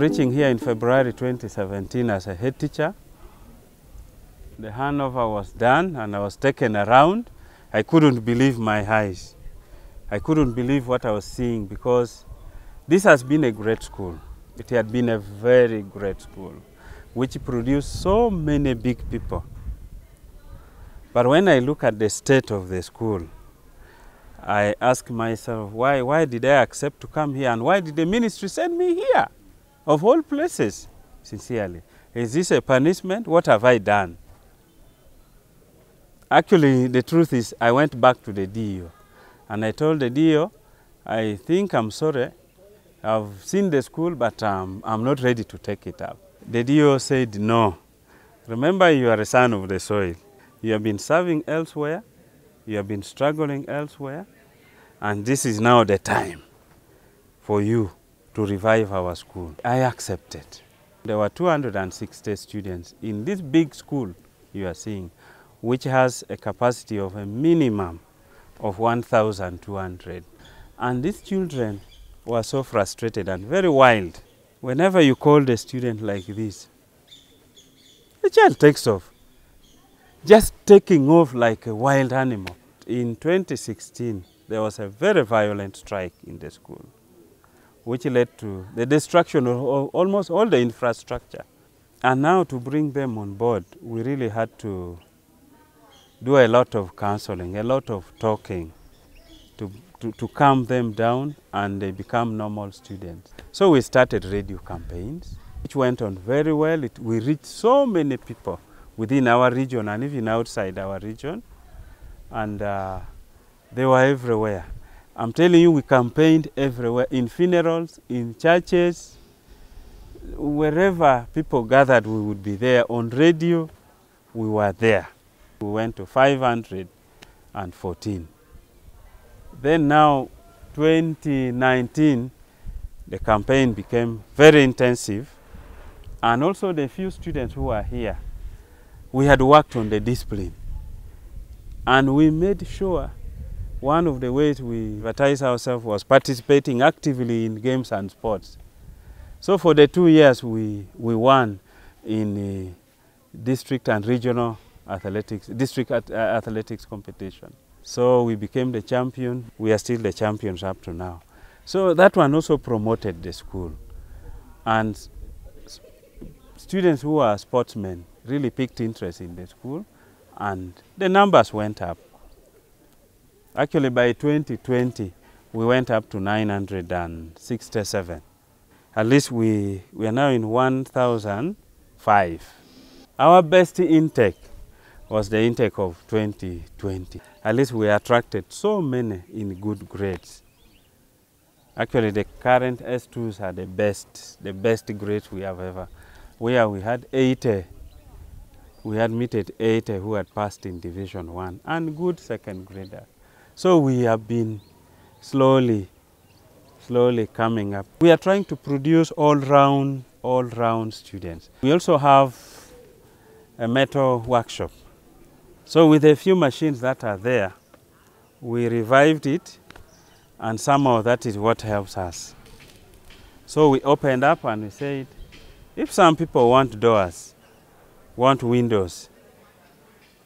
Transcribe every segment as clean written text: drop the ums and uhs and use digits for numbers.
Reaching here in February 2017 as a head teacher, the handover was done and I was taken around. I couldn't believe my eyes. I couldn't believe what I was seeing, because this has been a great school. It had been a very great school, which produced so many big people. But when I look at the state of the school, I ask myself, why did I accept to come here, and why did the ministry send me here, of all places, sincerely? Is this a punishment? What have I done? Actually, the truth is, I went back to the DO, and I told the DO, I think I'm sorry, I've seen the school, but I'm not ready to take it up. The DO said, no, remember you are a son of the soil. You have been serving elsewhere, you have been struggling elsewhere, and this is now the time for you to revive our school. I accepted. There were 260 students in this big school you are seeing, which has a capacity of a minimum of 1,200. And these children were so frustrated and very wild. Whenever you call a student like this, the child takes off, just taking off like a wild animal. In 2016, there was a very violent strike in the school, which led to the destruction of almost all the infrastructure. And now to bring them on board, we really had to do a lot of counseling, a lot of talking to calm them down, and they become normal students. So we started radio campaigns, which went on very well. We reached so many people within our region and even outside our region, and they were everywhere. I'm telling you, we campaigned everywhere, in funerals, in churches, wherever people gathered, we would be there. On radio, we were there. We went to 514. Then now, 2019, the campaign became very intensive, and also the few students who are here, we had worked on the discipline, and we made sure one of the ways we advertised ourselves was participating actively in games and sports. So for the 2 years, we won in district and regional athletics, district athletics competition. So we became the champion. We are still the champions up to now. So that one also promoted the school, and students who are sportsmen really picked interest in the school, and the numbers went up. Actually, by 2020, we went up to 967. At least we are now in 1,005. Our best intake was the intake of 2020. At least we attracted so many in good grades. Actually, the current S2s are the best grades we have ever, where we had 80. We admitted 80 who had passed in Division 1 and good second grader. So we have been slowly coming up. We are trying to produce all-round students. We also have a metal workshop. So with a few machines that are there, we revived it, and somehow that is what helps us. So we opened up and we said, if some people want doors, want windows,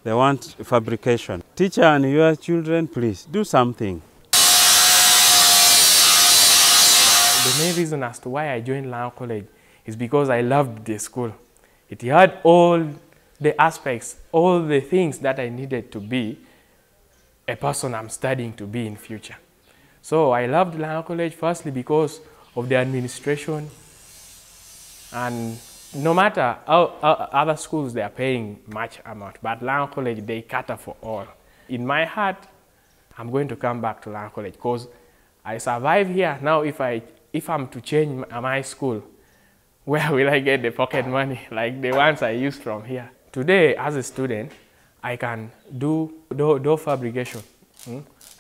they want fabrication. Teacher and your children, please do something. The main reason as to why I joined Lango College is because I loved the school. It had all the aspects, all the things that I needed to be a person I'm studying to be in future. So I loved Lango College firstly because of the administration, and no matter how other schools, they are paying much amount, but Lango College, they cater for all. In my heart, I'm going to come back to Lango College because I survive here. Now if I'm to change my school, where will I get the pocket money like the ones I used from here? Today, as a student, I can do door fabrication.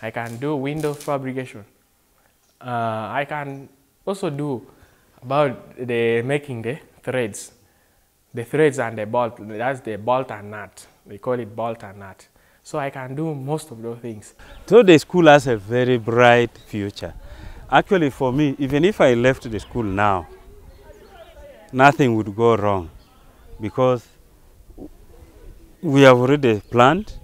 I can do window fabrication. I can also do about the making the threads. The threads and the bolt, that's the bolt and nut. We call it bolt and nut. So I can do most of those things. So the school has a very bright future. Actually for me, even if I left the school now, nothing would go wrong, because we have already planned,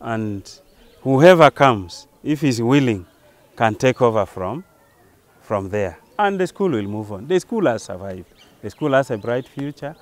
and whoever comes, if he's willing, can take over from there. And the school will move on. The school has survived. The school has a bright future.